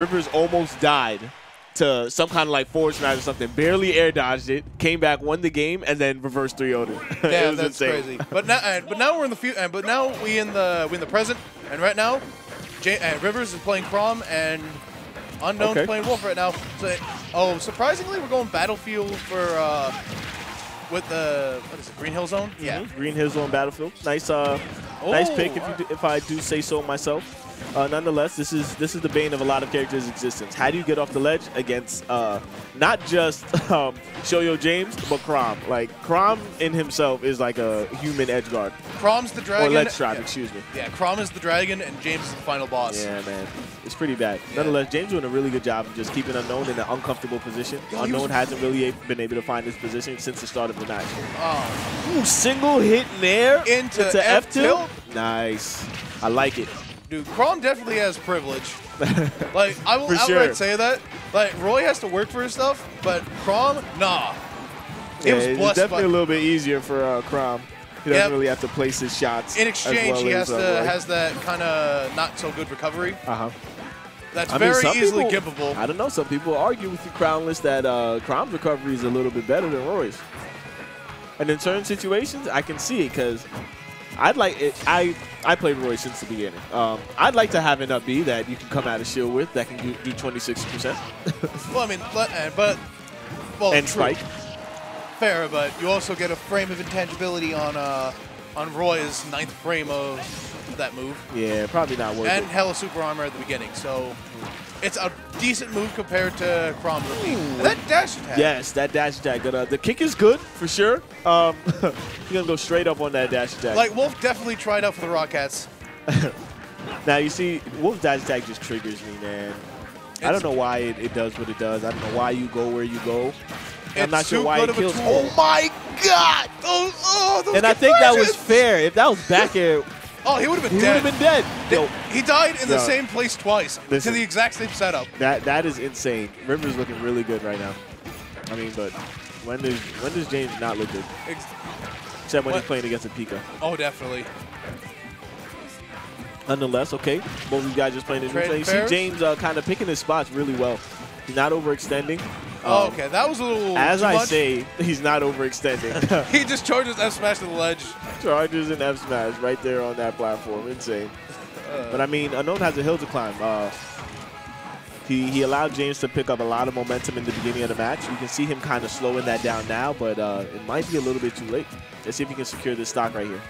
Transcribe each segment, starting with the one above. Rivers almost died to some kind of like Forge Knight or something. Barely air dodged it, came back, won the game, and then reverse 3-0'd it. Yeah, that's crazy. But now we're in the future. But now we in the present. And right now, Rivers is playing Chrom and Unknown's playing Wolf right now. So surprisingly, we're going Battlefield for with the what is it, Green Hill Zone? Yeah, Green Hill Zone Battlefield. Nice, nice pick if I do say so myself. Nonetheless, this is the bane of a lot of characters' existence. How do you get off the ledge against not just Shoyo James, but Chrom? Like, Chrom in himself is like a human edgeguard. Chrom's the dragon. Or ledge trap, excuse me. Yeah, Chrom is the dragon, and James is the final boss. Yeah, man. It's pretty bad. Yeah. Nonetheless, James doing a really good job of just keeping Unknown in an uncomfortable position. Yo, Unknown hasn't really been able to find his position since the start of the match. Oh. Ooh, single hit nair into F-tilt? Nice. I like it. Dude, Chrom definitely has privilege. Like, I will outright say that. Like, Roy has to work for his stuff, but Chrom, nah. Yeah, it's definitely a little bit easier for Chrom. He doesn't really have to place his shots. In exchange, he has that kind of not so good recovery. Uh huh. That's very easily giveable. I don't know. Some people argue with the Crownless that Chrom's recovery is a little bit better than Roy's. And in certain situations, I can see it because. I'd like it. I played Roy since the beginning. I'd like to have an up B that you can come out of shield with that can do 26%. Well, I mean, and spike. Fair, but you also get a frame of intangibility on Roy's 9th frame of that move. Yeah, probably not worth it. And hella super armor at the beginning, so it's a decent move compared to Chrom. That dash attack. Yes, that dash attack. The kick is good, for sure. You're going to go straight up on that dash attack. Like, Wolf definitely tried out for the Rockettes. Now, you see, Wolf's dash attack just triggers me, man. I don't know why it does what it does. I don't know why you go where you go. I'm not sure why it kills. Oh, my God! Those and I think that was fair. If that was back air... Oh, he would have been dead. He would have been dead. He died in the same place twice to the exact same setup. That is insane. Rivers looking really good right now. I mean, but when does James not look good? Except when he's playing against a Pika. Oh, definitely. Nonetheless, okay. Both of these guys just playing this routine. You see James kind of picking his spots really well. He's not overextending. Okay, that was a little. As I say, he's not overextending. He just charges F smash to the ledge. Charges an F smash right there on that platform. Insane. But I mean, Unknown has a hill to climb. He allowed James to pick up a lot of momentum in the beginning of the match. You can see him kind of slowing that down now, but it might be a little bit too late. Let's see if he can secure this stock right here.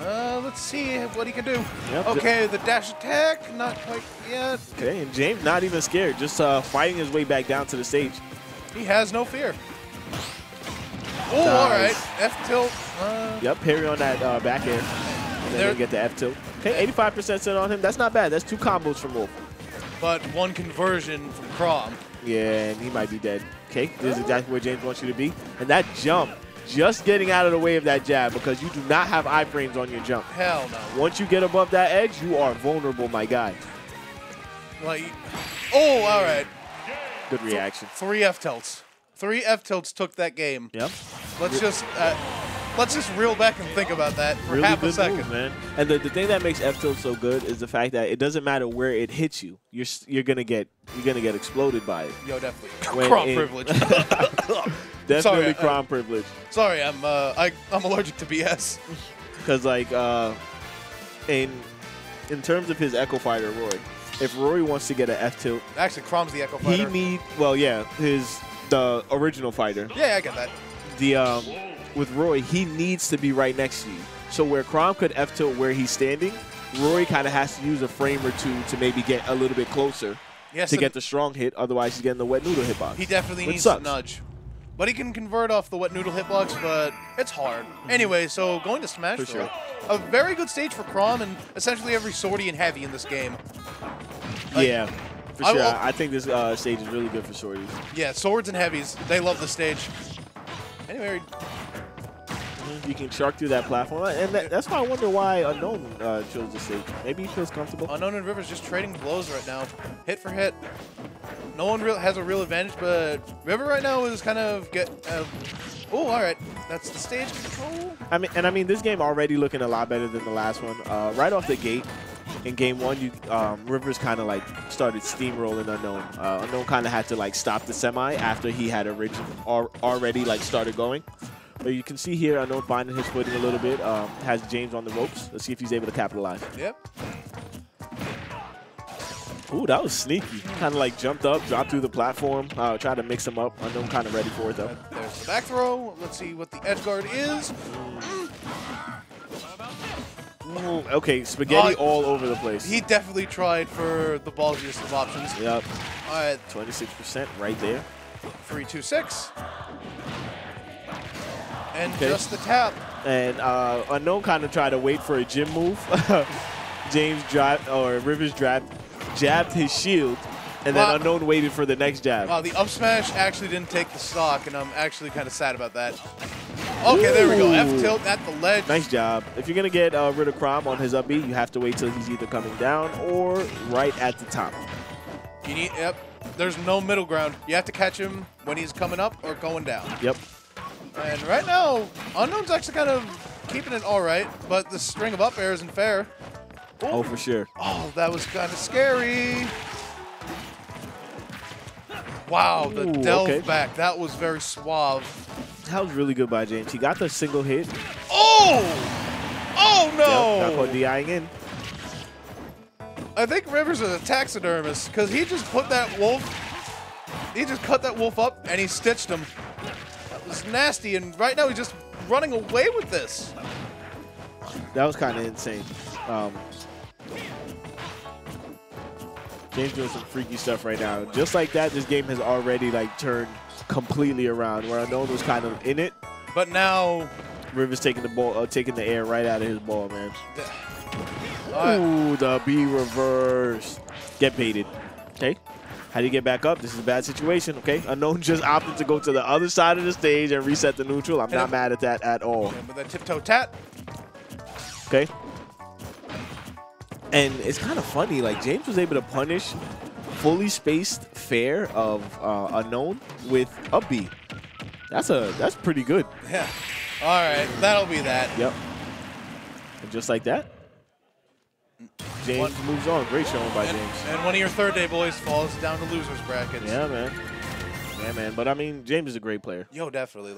Let's see what he can do. Yep. Okay, the dash attack, not quite yet. Okay, and James not even scared, just fighting his way back down to the stage. He has no fear. Oh, nice. All right. F tilt. Yep, parry on that back air. And then he'll get the F tilt. Okay, 85% set on him. That's not bad. That's two combos from Wolf. But one conversion from Chrom. Yeah, and he might be dead. Okay, this is exactly where James wants you to be. And that jump, just getting out of the way of that jab because you do not have iframes on your jump. Hell no. Once you get above that edge, you are vulnerable, my guy. Like, oh, all right. Good reaction. Three F tilts. Three F tilts took that game. Yep. Let's just reel back and think about that for half a second, man. And the thing that makes F tilt so good is the fact that it doesn't matter where it hits you. You're gonna get exploded by it. Yo, definitely. Chrom privilege. Definitely Chrom privilege. Sorry, I'm allergic to BS. Because like in terms of his Echo Fighter, Roy. If Rory wants to get an F tilt, actually, Chrom's the Echo Fighter. He need the original fighter. Yeah, I get that. With Roy, he needs to be right next to you. So where Chrom could F tilt where he's standing, Roy kind of has to use a frame or two to maybe get a little bit closer to get the strong hit. Otherwise, he's getting the wet noodle hitbox. He definitely needs a nudge, but he can convert off the wet noodle hitbox, but it's hard. Anyway, so going to Smash for sure. A very good stage for Chrom and essentially every sortie and heavy in this game. Like, yeah, for sure. I think this stage is really good for sorties. Yeah, swords and heavies. They love this stage. Anyway. You can shark through that platform. And that's why I wonder why Unknown chose this stage. Maybe he feels comfortable. Unknown and Rivers just trading blows right now. Hit for hit. No one has a real advantage, but River right now is kind of oh, all right. That's the stage control. I mean, this game already looking a lot better than the last one. Right off the gate. in game one, you Rivers kind of like started steamrolling Unknown. Unknown kind of had to like stop the semi after he had already like started going. But you can see here, Unknown finding his footing a little bit. Has James on the ropes. Let's see if he's able to capitalize. Yep. Ooh, that was sneaky. Kind of like jumped up, dropped through the platform, tried to mix him up. Unknown kind of ready for it, though. There's the back throw. Let's see what the edge guard is. Ooh, okay, spaghetti all over the place. He definitely tried for the ballsiest of options. Yep. All right. 26% right there. 3-2-6. And okay. Just the tap. And Unknown kind of tried to wait for a gym move. James drive or Rivers jabbed his shield, and then Unknown waited for the next jab. Wow, the up smash actually didn't take the stock, and I'm actually kind of sad about that. Okay, ooh, there we go. F tilt at the ledge. Nice job. If you're going to get rid of Chrom on his up B, you have to wait till he's either coming down or right at the top. You need, yep. There's no middle ground. You have to catch him when he's coming up or going down. Yep. And right now, Unknown's actually kind of keeping it all right, but the string of up air isn't fair. Ooh. Oh, for sure. Oh, that was kind of scary. Wow, the delve back. That was very suave. That was really good by James. He got the single hit. Oh! Oh, no! Yep, got caught DIing in. I think Rivers is a taxidermist because he just put that wolf, he just cut that wolf up and he stitched him. That was nasty, and right now he's just running away with this. That was kind of insane. James doing some freaky stuff right now. Just like that, this game has already like turned completely around, where Unknown was kind of in it, but now Rivers taking the ball, taking the air right out of his ball, man. Ooh, the B reverse. Get baited. Okay, how do you get back up? This is a bad situation. Okay, Unknown just opted to go to the other side of the stage and reset the neutral. I'm not mad at that at all. But that tiptoe tat. Okay. And it's kind of funny, like James was able to punish fully spaced fair of Unknown with up B. That's pretty good. Yeah. All right, that'll be that. Yep. And just like that, James moves on. Great showing by James. And one of your third day boys falls down to losers brackets. Yeah, man. Yeah, man. But I mean, James is a great player. Yo, definitely.